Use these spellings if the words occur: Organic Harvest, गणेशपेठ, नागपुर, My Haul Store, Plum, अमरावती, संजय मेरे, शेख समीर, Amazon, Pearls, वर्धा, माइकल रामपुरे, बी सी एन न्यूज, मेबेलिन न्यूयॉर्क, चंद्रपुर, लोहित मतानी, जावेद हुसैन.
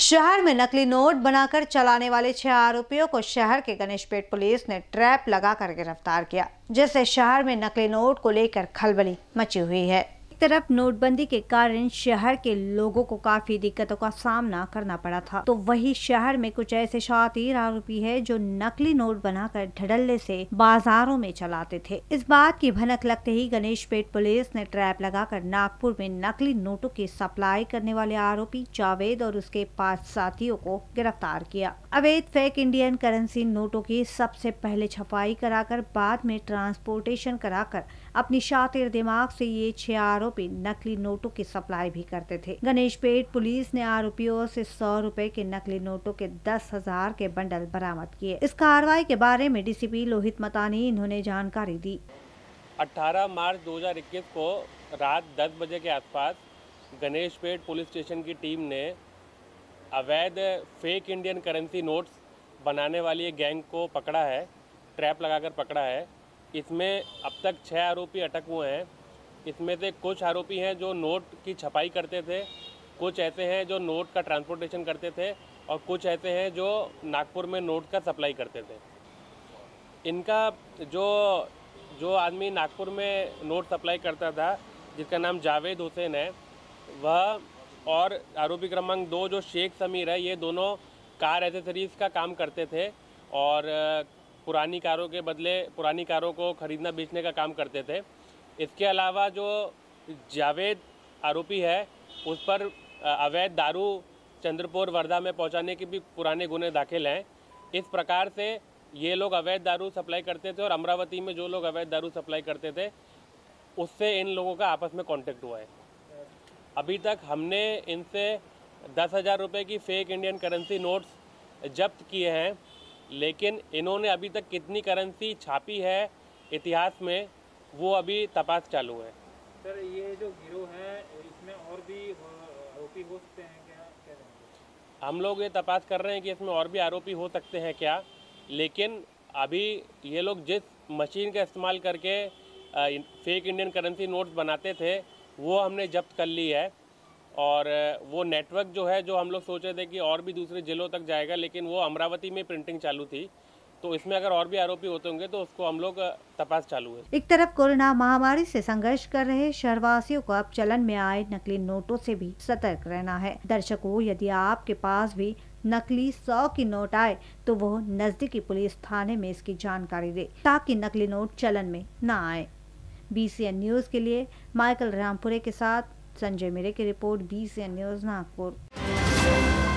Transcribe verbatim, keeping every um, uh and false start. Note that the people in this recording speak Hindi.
शहर में नकली नोट बनाकर चलाने वाले छह आरोपियों को शहर के गणेशपेठ पुलिस ने ट्रैप लगाकर गिरफ्तार किया, जिससे शहर में नकली नोट को लेकर खलबली मची हुई है। एक तरफ नोटबंदी के कारण शहर के लोगों को काफी दिक्कतों का सामना करना पड़ा था, तो वही शहर में कुछ ऐसे शातिर आरोपी है जो नकली नोट बनाकर धड़ल्ले से बाजारों में चलाते थे। इस बात की भनक लगते ही गणेशपेठ पुलिस ने ट्रैप लगाकर नागपुर में नकली नोटों की सप्लाई करने वाले आरोपी जावेद और उसके पांच साथियों को गिरफ्तार किया। अवैध फेक इंडियन करेंसी नोटों की सबसे पहले छपाई कराकर बाद में ट्रांसपोर्टेशन कराकर अपनी शातिर दिमाग से ये छह आरोपी नकली नोटों की सप्लाई भी करते थे। गणेशपेठ पुलिस ने आरोपियों से सौ रुपए के नकली नोटों के दस हजार के बंडल बरामद किए। इस कार्रवाई के बारे में डीसीपी लोहित मतानी इन्होंने जानकारी दी। अठारह मार्च दो हजार इक्कीस को रात दस बजे के आसपास गणेशपेठ पुलिस स्टेशन की टीम ने अवैध फेक इंडियन करेंसी नोट्स बनाने वाली गैंग को पकड़ा है, ट्रैप लगाकर पकड़ा है। इसमें अब तक छः आरोपी अटक हुए हैं। इसमें से कुछ आरोपी हैं जो नोट की छपाई करते थे, कुछ ऐसे हैं जो नोट का ट्रांसपोर्टेशन करते थे और कुछ ऐसे हैं जो नागपुर में नोट का सप्लाई करते थे। इनका जो जो आदमी नागपुर में नोट सप्लाई करता था, जिसका नाम जावेद हुसैन है, वह और आरोपी क्रमांक दो जो शेख समीर है, ये दोनों कार एसेसरीज़ का काम करते थे और पुरानी कारों के बदले पुरानी कारों को ख़रीदना बेचने का काम करते थे। इसके अलावा जो जावेद आरोपी है उस पर अवैध दारू चंद्रपुर वर्धा में पहुंचाने के भी पुराने गुने दाखिल हैं। इस प्रकार से ये लोग अवैध दारू सप्लाई करते थे और अमरावती में जो लोग अवैध दारू सप्लाई करते थे उससे इन लोगों का आपस में कॉन्टेक्ट हुआ है। अभी तक हमने इनसे दस हज़ार रुपये की फेक इंडियन करेंसी नोट्स जब्त किए हैं, लेकिन इन्होंने अभी तक कितनी करेंसी छापी है इतिहास में वो अभी तपास चालू है। सर, ये जो गिरोह है इसमें और भी आरोपी हो सकते हैं क्या? क्या हम लोग ये तपास कर रहे हैं कि इसमें और भी आरोपी हो सकते हैं क्या, लेकिन अभी ये लोग जिस मशीन का इस्तेमाल करके फेक इंडियन करेंसी नोट्स बनाते थे वो हमने जब्त कर ली है और वो नेटवर्क जो है जो हम लोग सोच रहे थे कि और भी दूसरे जिलों तक जाएगा, लेकिन वो अमरावती में प्रिंटिंग चालू थी, तो इसमें अगर और भी आरोपी होते होंगे तो उसको हम लोग तपास चालू है। एक तरफ कोरोना महामारी से संघर्ष कर रहे शहरवासियों को अब चलन में आए नकली नोटों से भी सतर्क रहना है। दर्शकों, यदि आपके पास भी नकली सौ की नोट आए तो वो नजदीकी पुलिस थाने में इसकी जानकारी दे ताकि नकली नोट चलन में न आए। बी सी एन न्यूज के लिए माइकल रामपुरे के साथ संजय मेरे की रिपोर्ट, बी सी एन न्यूज नागपुर।